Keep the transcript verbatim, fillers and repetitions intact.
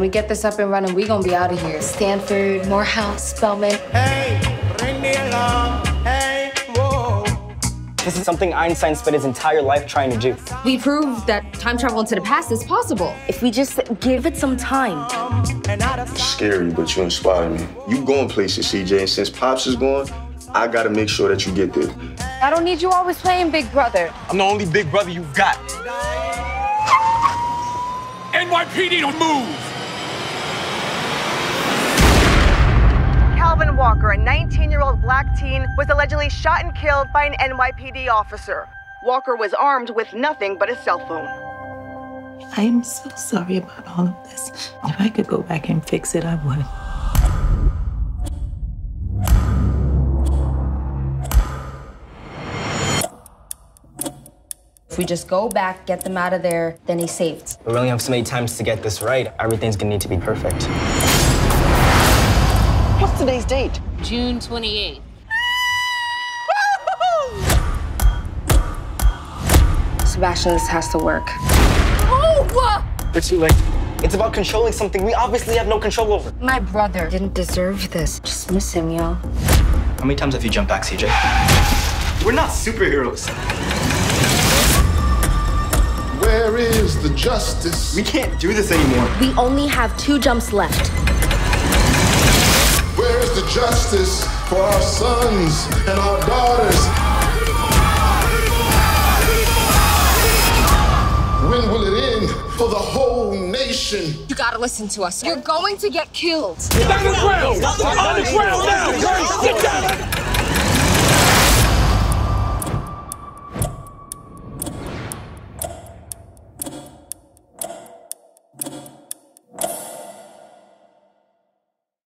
When we get this up and running, we gonna be out of here. Stanford, Morehouse, Spelman. Hey, ring the alarm. Hey, whoa. This is something Einstein spent his entire life trying to do. We proved that time travel into the past is possible. If we just give it some time. It's scary, but you inspire me. You going places, C J, and since Pops is gone, I gotta make sure that you get there. I don't need you always playing big brother. I'm the only big brother you've got. N Y P D, don't move! Calvin Walker, a nineteen-year-old black teen, was allegedly shot and killed by an N Y P D officer. Walker was armed with nothing but a cell phone. I am so sorry about all of this. If I could go back and fix it, I would. If we just go back, get them out of there, then he's saved. We only have so many times to get this right. Everything's gonna need to be perfect. What's today's date? June twenty-eighth. Sebastian, this has to work. Oh! We're too late. It's about controlling something we obviously have no control over. My brother didn't deserve this. Just miss him, y'all. How many times have you jumped back, C J? We're not superheroes. Where is the justice? We can't do this anymore. We only have two jumps left. Where is the justice for our sons and our daughters? When will it end for the whole nation? You gotta listen to us. You're going to get killed. Stop the ground! Stop the ground! Stop the ground! Stop the ground! Stop the ground!